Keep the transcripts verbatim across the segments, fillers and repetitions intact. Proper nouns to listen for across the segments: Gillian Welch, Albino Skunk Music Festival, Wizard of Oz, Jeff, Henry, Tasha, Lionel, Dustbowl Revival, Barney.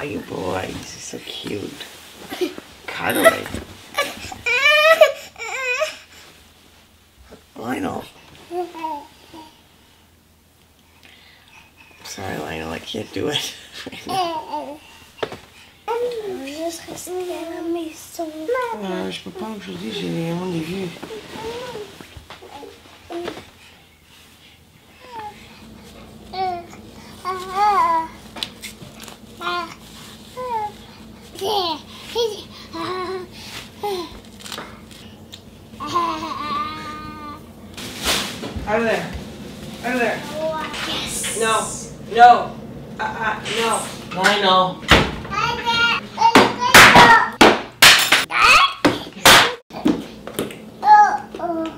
Aw, you boy, this is so cute. Cuddle it. Lionel. Sorry, Lionel, I can't do it. Je serais restée à la maison. Je peux pas aujourd'hui, j'ai les rendez vieux. Out of there. Out of there. Yes. No. No. Uh, uh, no. Lionel.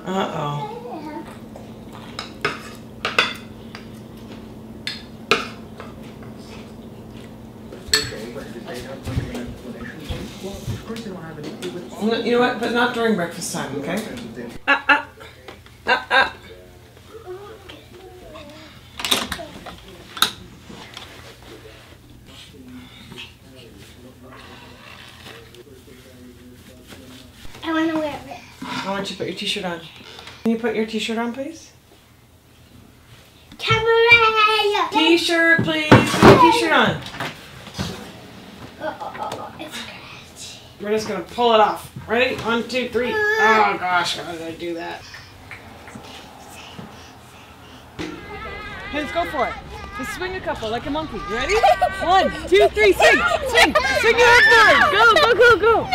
Uh-oh. No, you know what? But not during breakfast time, okay? Ah, ah. Ah, ah. I want to wear this. I want you to put your t-shirt on. Can you put your t-shirt on, please? Camera! T-shirt, please! Put your t-shirt on! Oh, oh, oh, it's scratchy. We're just going to pull it off. Ready? One, two, three. Oh, gosh. How did I do that? Let's go for it. Just swing a couple like a monkey. You ready? One, two, three, swing! Swing! Swing your head forward! Go, go, go, go! No!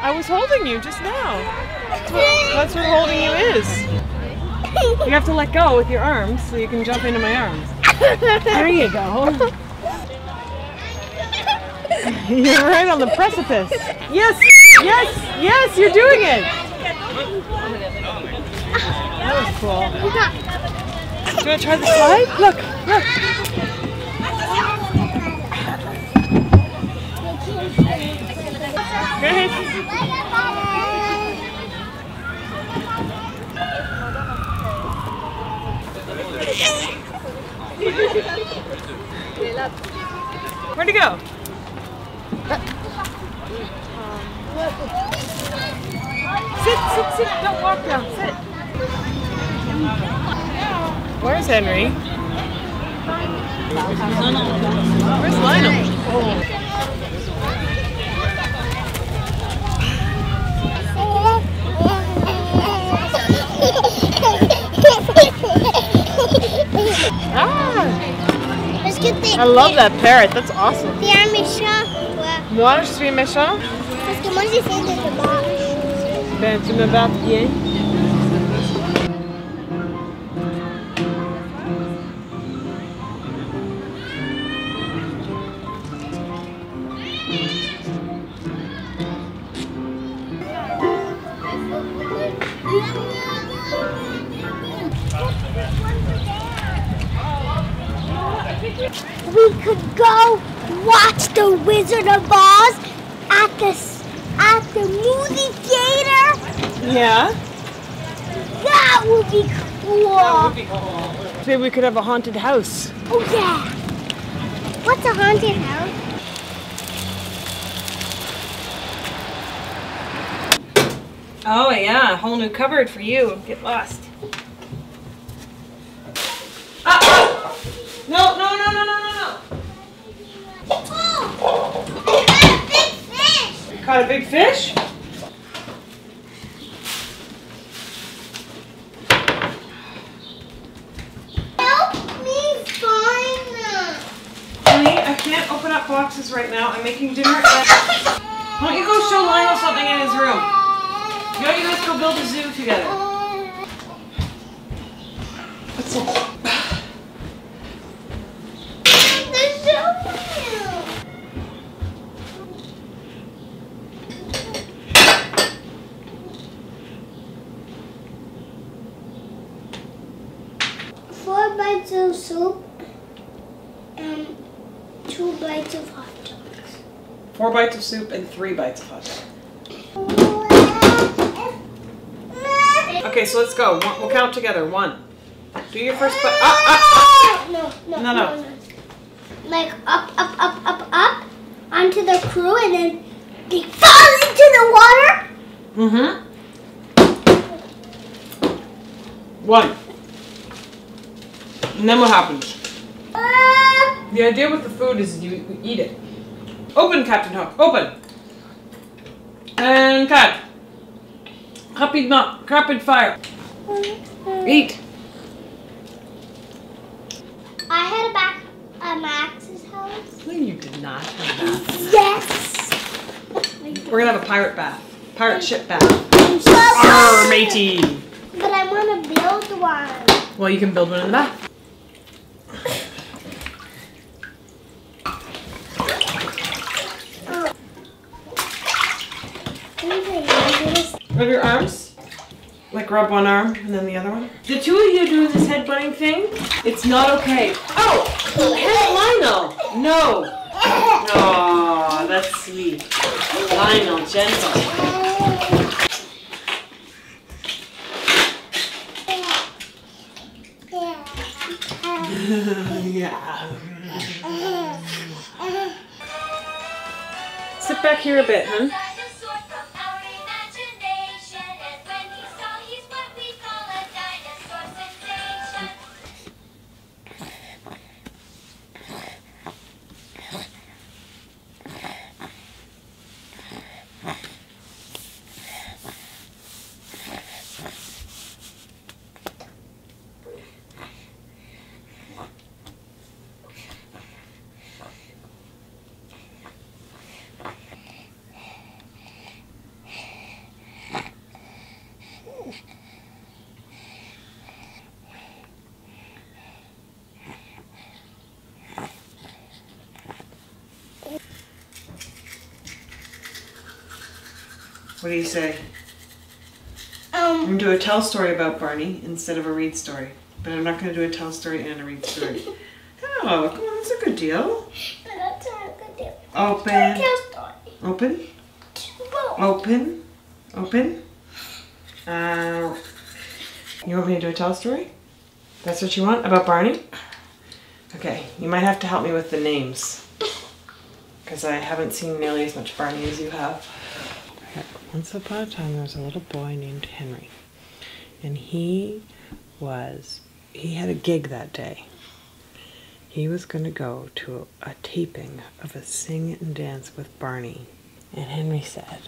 I was holding you just now. That's what, that's what holding you is. You have to let go with your arms so you can jump into my arms. There you go. You're right on the precipice. Yes, yes, yes, you're doing it. That was cool. Do you want to try the slide? Look, look. Good. Where'd he go? Sit, sit, sit, don't walk down, sit. Where's Henry? Where's Lionel? Oh. I love that parrot, that's awesome. Pierre méchant. Moi, je suis méchant? Parce que moi, j'essaie de te battre. Ben, tu me bats bien. We could go watch the Wizard of Oz at the at the movie theater. Yeah. That would be cool. That would be cool. Maybe we could have a haunted house. Oh yeah. What's a haunted house? Oh yeah, a whole new cupboard for you. Get lost. Ah, ah. No, no, no, no, no, no, no. Oh, I caught a big fish. You caught a big fish? Help me find them. Honey, I can't open up boxes right now. I'm making dinner. And why don't you go show Lionel something in his room? Why don't you guys go build a zoo together? What's up? There's so Four bites of soup and two bites of hot dogs. Four bites of soup and three bites of hot dogs. Okay, so let's go. We'll count together. One. Do your first bite. Ah, ah, ah. no, no, no, no, no, no. Like up, up, up, up, up onto the crew, and then they fall into the water. Mm-hmm. One. And then what happens? Uh, the idea with the food is you eat it. Open, Captain Hook. Open. And cut. Rapid, rapid fire. Eat. I had a back at Max's house. No, you did not have a bath. Yes. We're gonna have a pirate bath. Pirate ship bath. Arr, matey. But I want to build one. Well, you can build one in the bath. Rub your arms, like rub one arm and then the other one. The two of you doing this head butting thing, it's not okay. Oh, here's Lionel. No. Oh, that's sweet. Lionel, gentle. Yeah. Sit back here a bit, huh? What do you say? Um, I'm going to do a tell story about Barney instead of a read story. But I'm not going to do a tell story and a read story. Oh, come on, that's a good deal. But that's not a good deal. Open. Tell story. Open. Open. Open. Uh, you want me to do a tell story? That's what you want? About Barney? Okay, you might have to help me with the names. Because I haven't seen nearly as much Barney as you have. Once upon a time, there was a little boy named Henry, and he was, he had a gig that day. He was going to go to a, a taping of a sing and dance with Barney. And Henry said,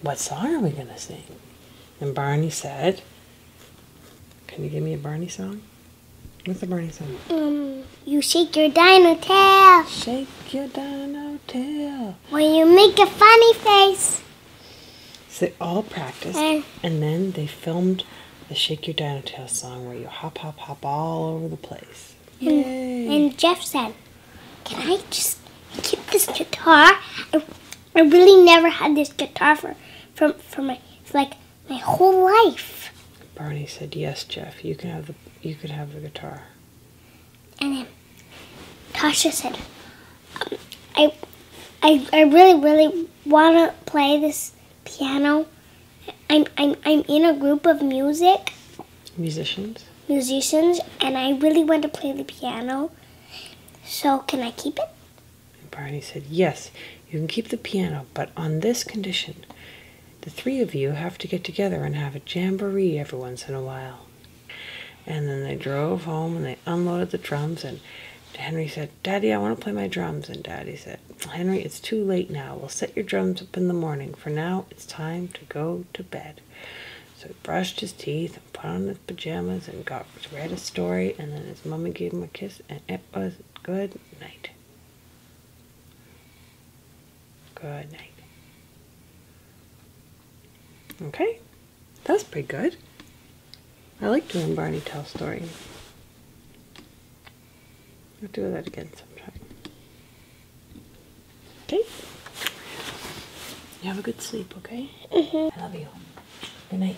what song are we going to sing? And Barney said, can you give me a Barney song? What's the Barney song? Um, you shake your dino tail. Shake your dino tail. When you make a funny face. So they all practiced, and then they filmed the Shake Your Dino Tail song where you hop, hop, hop all over the place. Yay. And Jeff said, can I just keep this guitar? I, I really never had this guitar for, for, for my, for like, my whole life. Barney said, yes, Jeff, you can have the, you could have the guitar. And then Tasha said, um, I, I, I really, really want to play this piano. I'm, I'm, I'm in a group of music. Musicians? Musicians, and I really want to play the piano. So can I keep it? And Barney said, yes, you can keep the piano, but on this condition. The three of you have to get together and have a jamboree every once in a while. And then they drove home and they unloaded the drums, and Henry said, Daddy, I want to play my drums. And Daddy said, Henry, it's too late now. We'll set your drums up in the morning. For now, it's time to go to bed. So he brushed his teeth and put on his pajamas and got read a story. And then his mama gave him a kiss, and it was good night. Good night. Okay, that was pretty good. I like doing Barney tell stories. I'll do that again sometime. Okay? You have a good sleep, okay? Mm-hmm. I love you. Good night.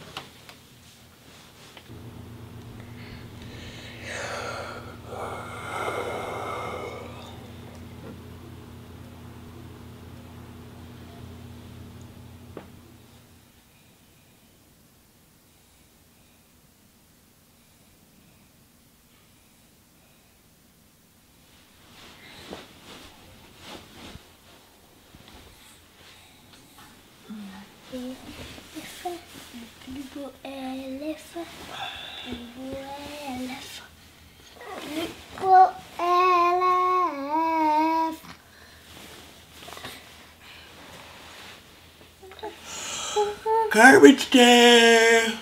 Garbage day!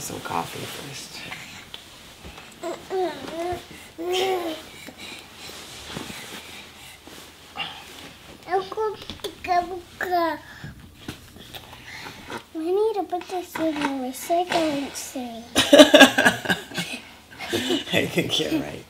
Some coffee first. We need to put this in the recycling thing. I think you're right.